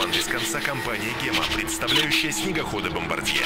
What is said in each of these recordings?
команд из конца компании «Гема», представляющая снегоходы «Бомбардье».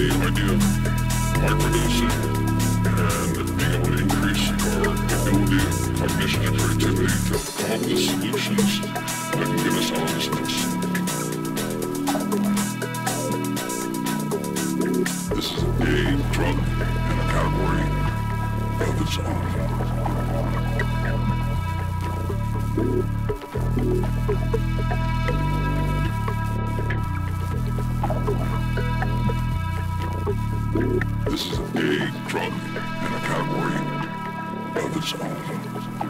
the idea of microdosing and being able to increase our ability, cognition, and creativity to come up with solutions that can get us out of this mess. This is a drug in a category of its own. This is a drug in a category of its own.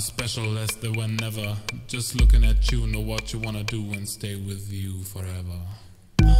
special as they were never. Just looking at you, know what you wanna do and stay with you now.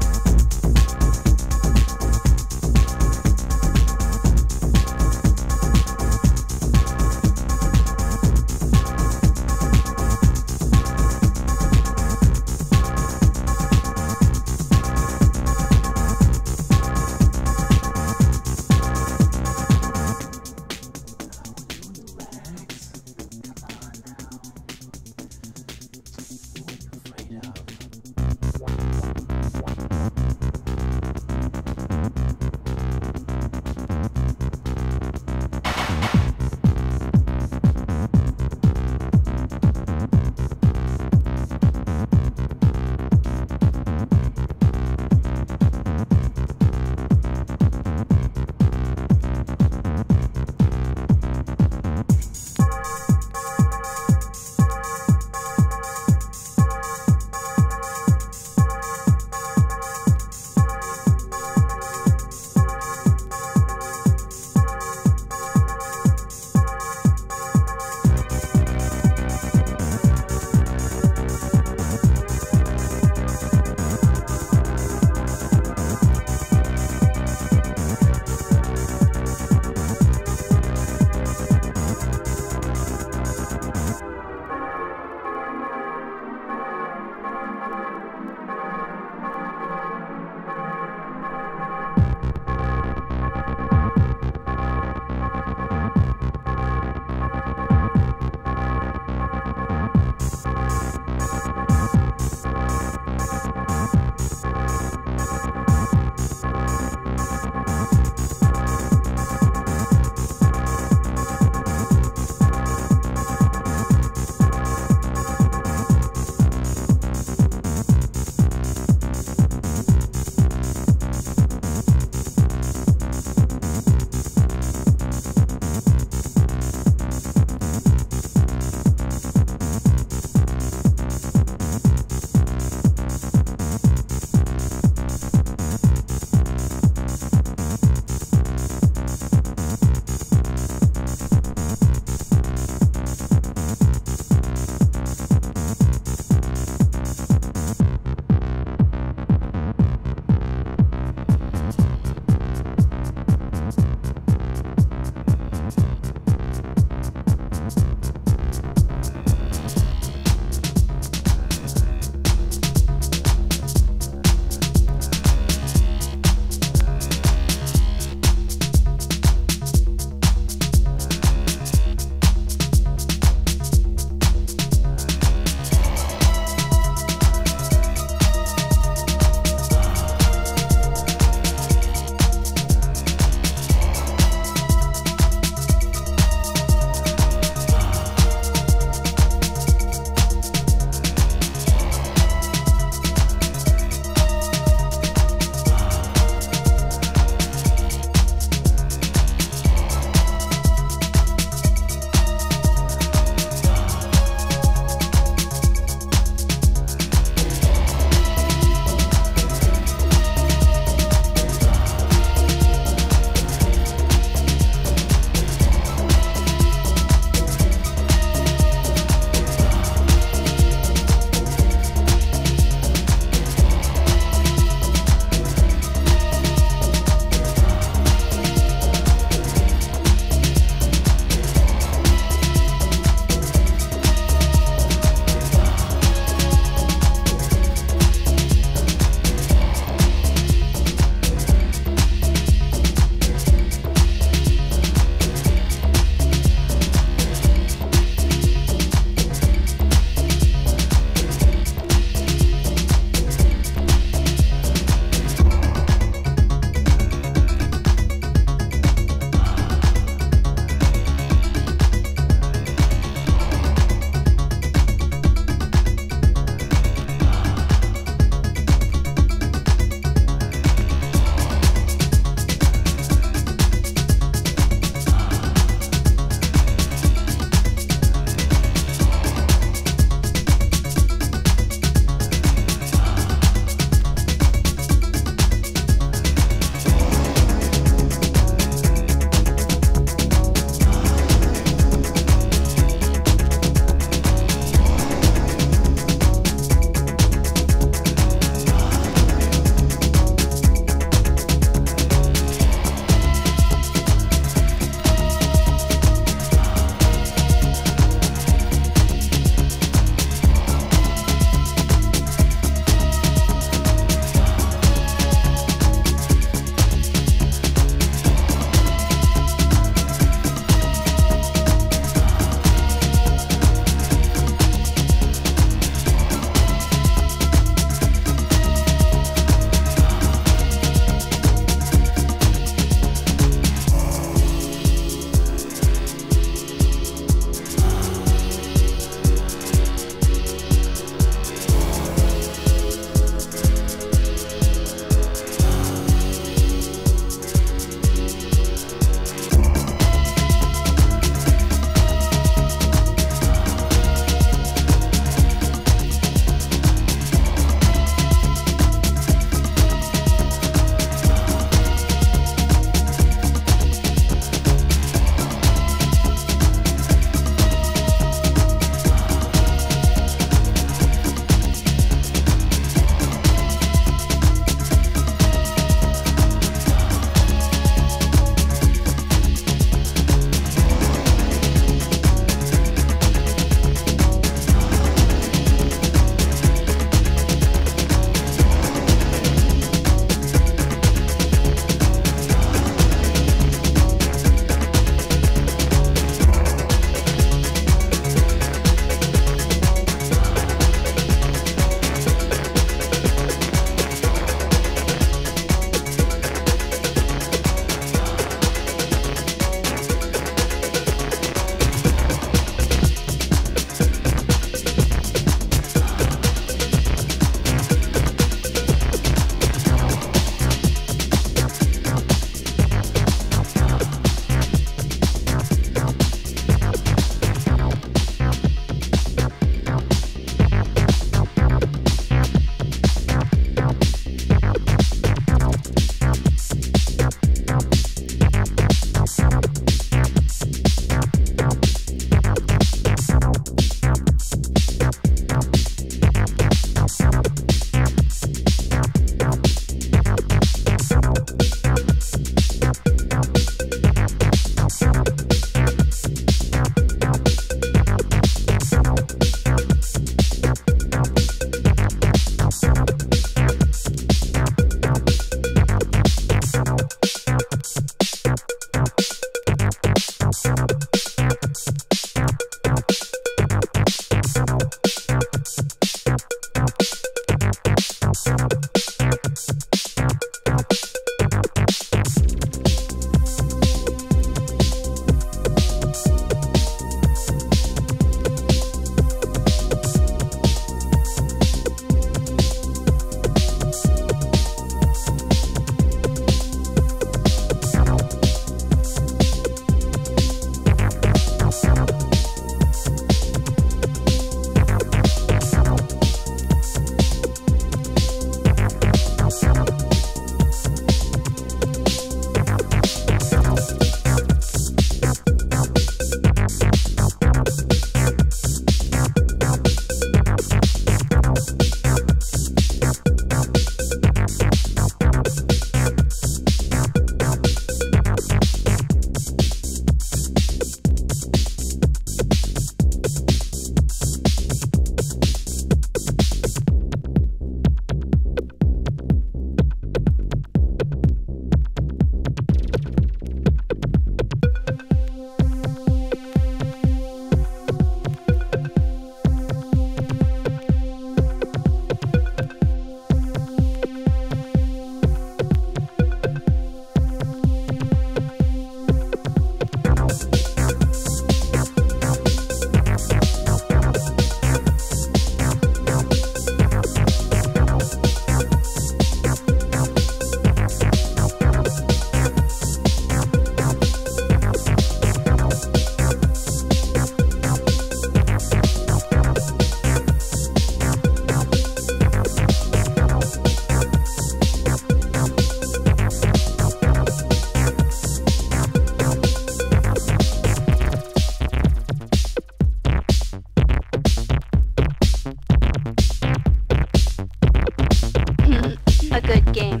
a good game.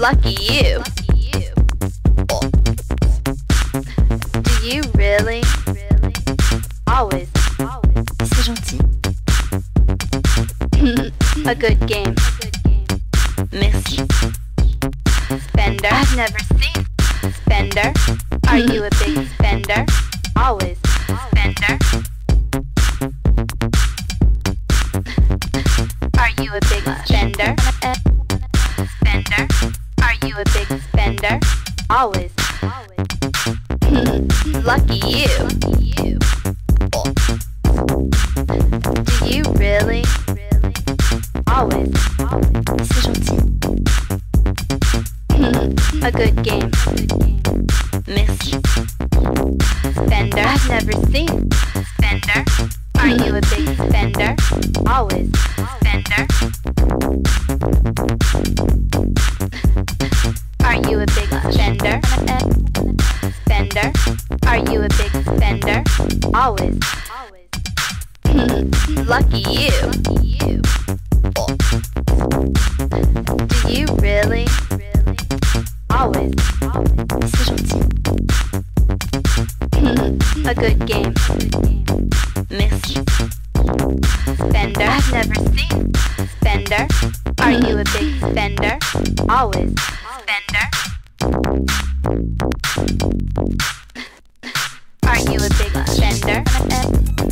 Lucky you. Oh. Do you really? Always. A good game. Miss. Always. Lucky you. Oh. Do you really? Always. C'est gentil. A good game. Merci. Spender. I've never seen. Spender. Are you a big spender? Always. Spender. Are you a big spender? A big spender, always. Lucky you. Oh. Do you really? Always. C'est gentil. A good game. Merci. Spender. I've never seen. Spender. Are you a big spender? Always. Spender. Are you a big spender? Spender?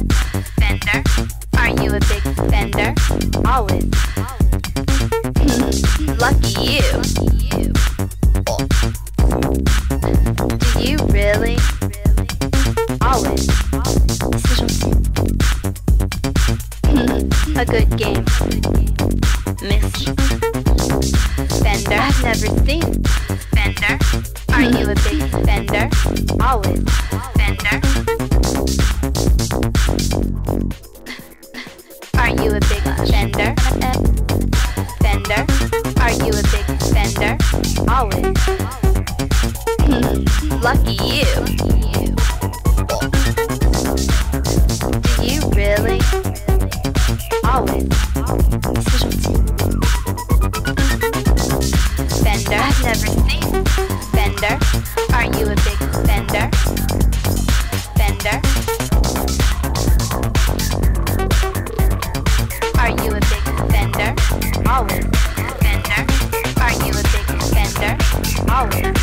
Are you a big spender? Always. Lucky you. Oh. Do you really? Always. C'est gentil. A good game. Merci. Spender. I've never seen. Spender. Are you a big spender? Always. Are you a big spender? Spender. Are you a big spender? Always. Lucky you. Oh. Do you really? Always. C'est gentil. A good game. Merci. Spender. I've never seen. Spender. Are you a big spender? Always. Spender. Are you a big spender? Spender. Are you a big spender? Always. Lucky you. Do you really? Always. C'est gentil. Spender. I've never seen. Spender. Are you a big spender? Spender. Are you a big spender? Always. Spender. Are you a big spender? Always.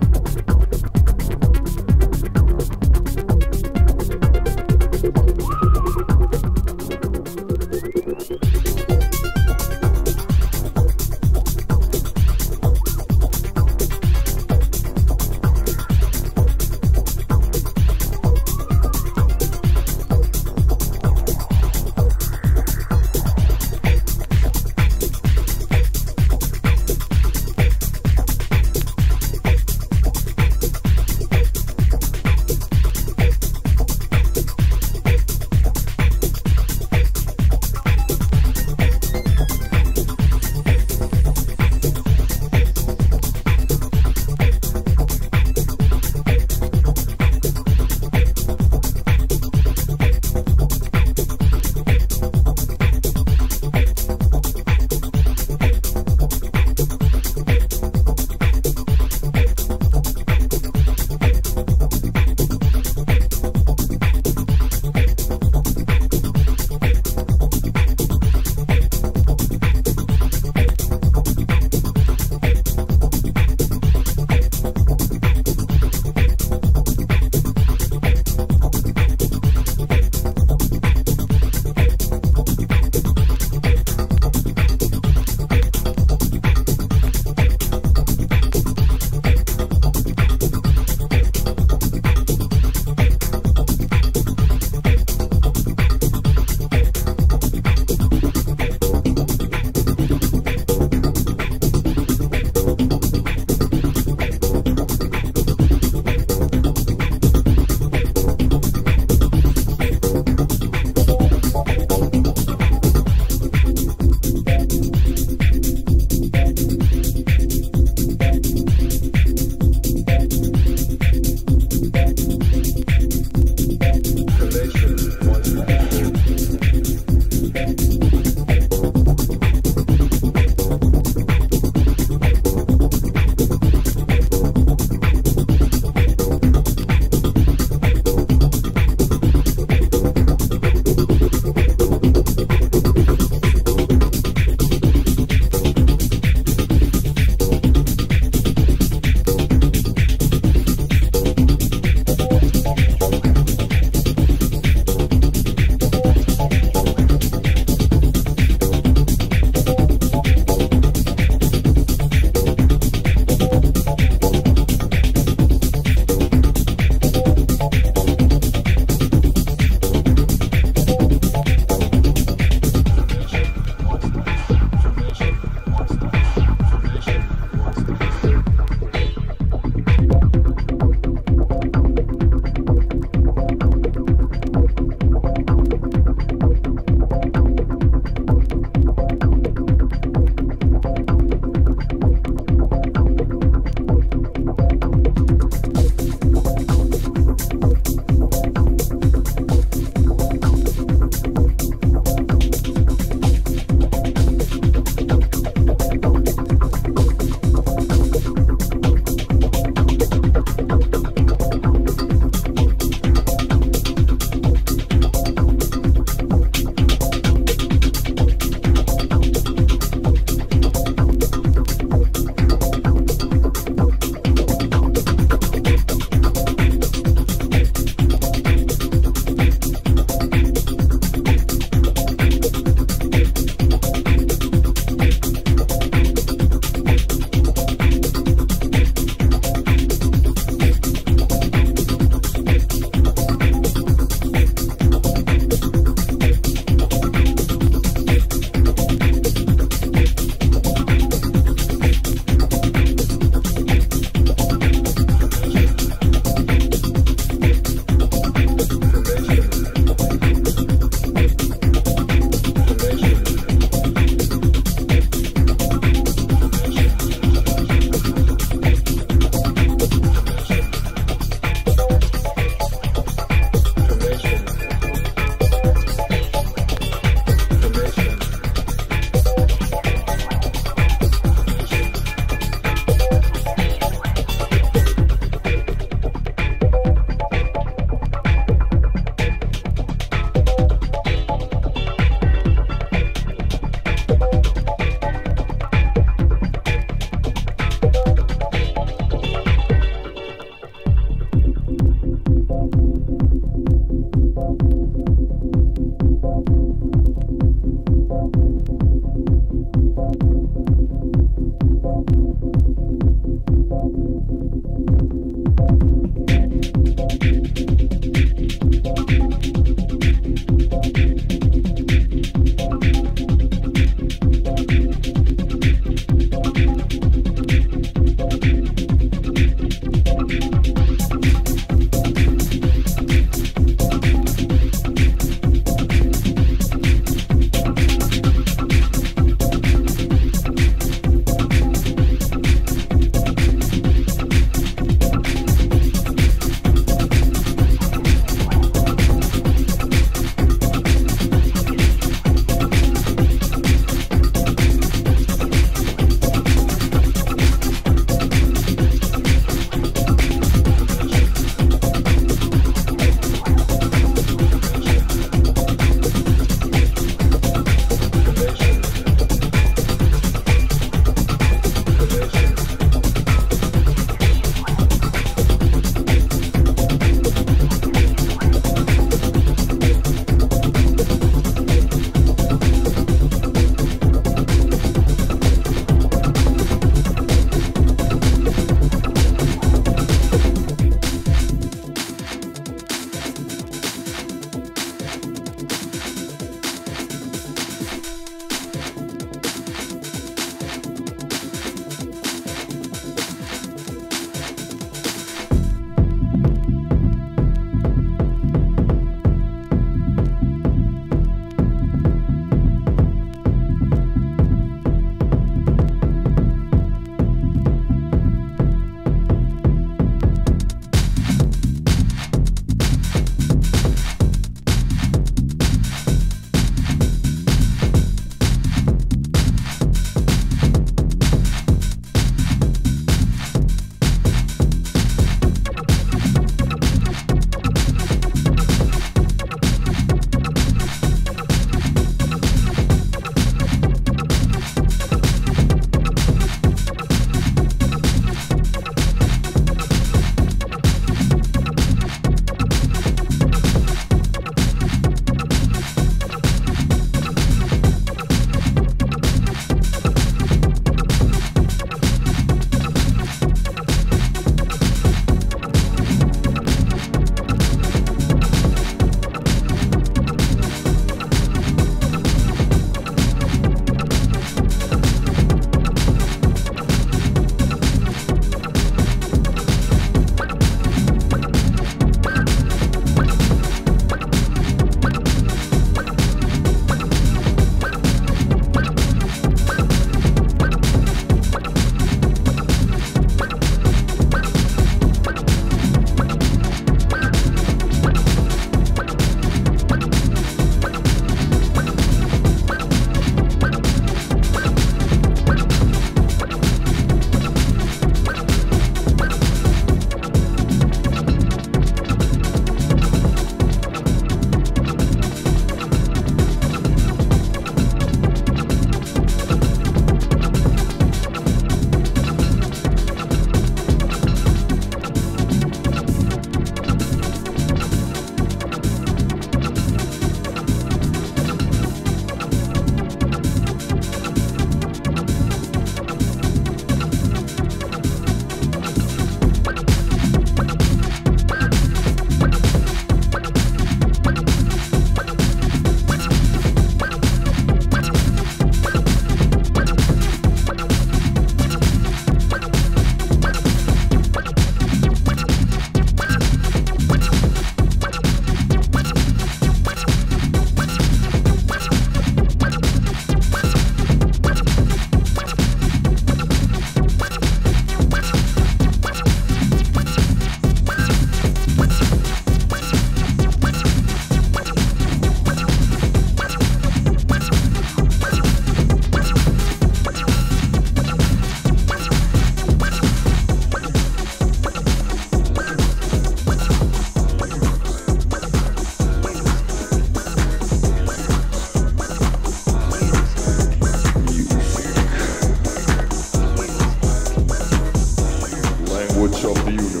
of the universe.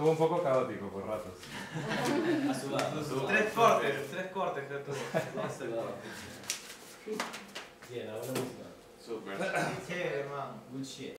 Estuvo un poco caótico por ratos. Asumado. Tres cortes que tuvo. Bien, ahora mismo. Super. Qué chévere, hermano. Good shit.